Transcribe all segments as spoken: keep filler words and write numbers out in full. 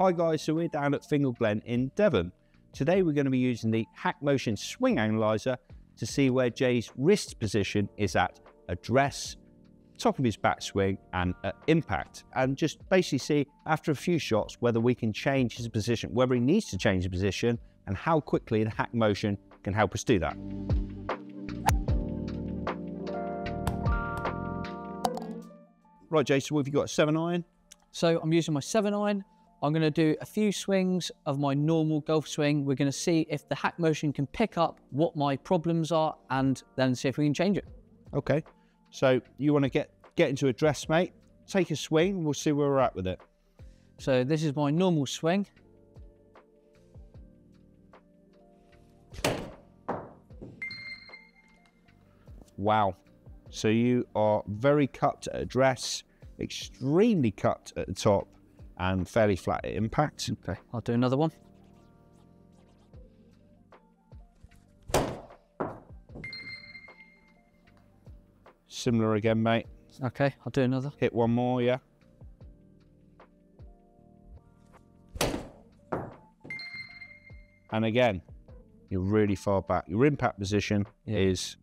Hi guys, so we're down at Fingle Glen in Devon. Today we're going to be using the HackMotion Swing Analyzer to see where Jay's wrist position is at address, top of his backswing and at impact. And just basically see after a few shots whether we can change his position, whether he needs to change the position and how quickly the HackMotion can help us do that. Right Jay, so have you got a seven iron? So I'm using my seven iron. I'm going to do a few swings of my normal golf swing. We're going to see if the HackMotion can pick up what my problems are and then see if we can change it. Okay, so you want to get, get into a dress, mate. Take a swing, we'll see where we're at with it. So this is my normal swing. Wow. So you are very cupped at a dress, extremely cupped at the top, and fairly flat at impact. Okay, I'll do another one. Similar again, mate. Okay, I'll do another. Hit one more, yeah. And again, you're really far back. Your impact position yeah. is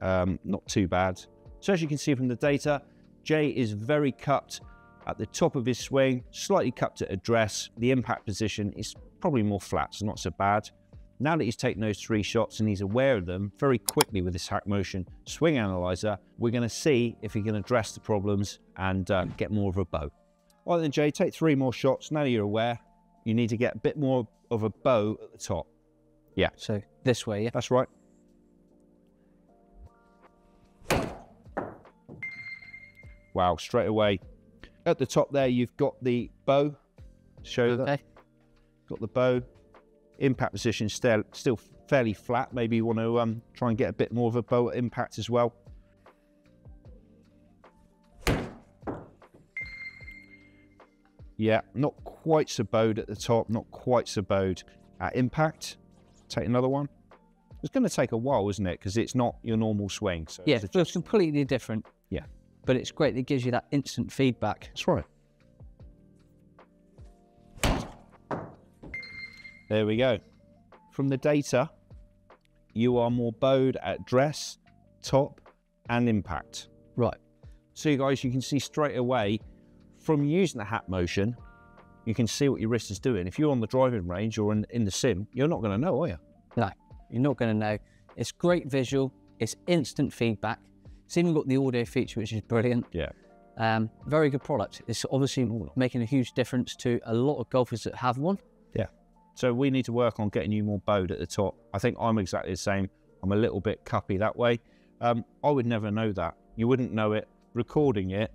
um, not too bad. So as you can see from the data, Jay is very cupped at the top of his swing, slightly cupped at address. The impact position is probably more flat, so not so bad. Now that he's taken those three shots and he's aware of them, very quickly with this HackMotion Swing Analyzer, we're gonna see if he can address the problems and uh, get more of a bow. All right then Jay, take three more shots. Now that you're aware, you need to get a bit more of a bow at the top. Yeah. So this way, yeah? That's right. Wow, straight away. At the top there, you've got the bow. Show okay. that. Got the bow. Impact position still still fairly flat. Maybe you want to um, try and get a bit more of a bow at impact as well. Yeah, not quite so bowed at the top. Not quite so bowed at impact. Take another one. It's going to take a while, isn't it? Because it's not your normal swing. So yeah, it's just completely different. Yeah. But it's great that it gives you that instant feedback. That's right. There we go. From the data, you are more bowed at dress, top, and impact. Right. So you guys, you can see straight away, from using the HackMotion, you can see what your wrist is doing. If you're on the driving range or in, in the sim, you're not gonna know, are you? No, you're not gonna know. It's great visual, it's instant feedback. It's even got the audio feature, which is brilliant. Yeah. Um, very good product. It's obviously making a huge difference to a lot of golfers that have one. Yeah. So we need to work on getting you more bowed at the top. I think I'm exactly the same. I'm a little bit cuppy that way. Um, I would never know that. You wouldn't know it. Recording it,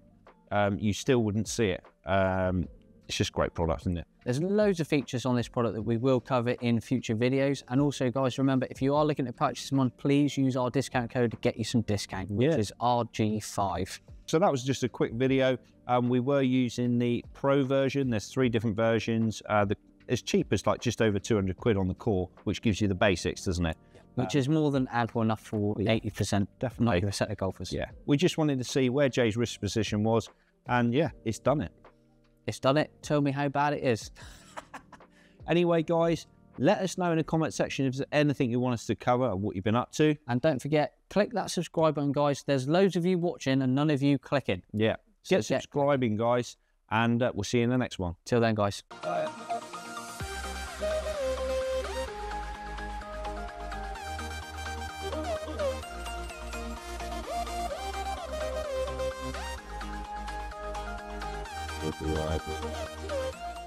um, you still wouldn't see it. Um, it's just great product, isn't it? There's loads of features on this product that we will cover in future videos. And also, guys, remember, if you are looking to purchase one, please use our discount code to get you some discount, which yeah. is R G five. So that was just a quick video. Um, we were using the Pro version. There's three different versions. Uh, the, as cheap as like just over two hundred quid on the core, which gives you the basics, doesn't it? Yeah. Which uh, is more than adequate enough for eighty percent, definitely ninety percent of golfers. Yeah. We just wanted to see where Jay's wrist position was. And yeah, it's done it. It's done it. Tell me how bad it is. Anyway, guys, let us know in the comment section if there's anything you want us to cover and what you've been up to. And don't forget, click that subscribe button, guys. There's loads of you watching and none of you clicking. Yeah. So get subscribing, get... guys, and uh, we'll see you in the next one. Till then, guys. Bye. What do I do?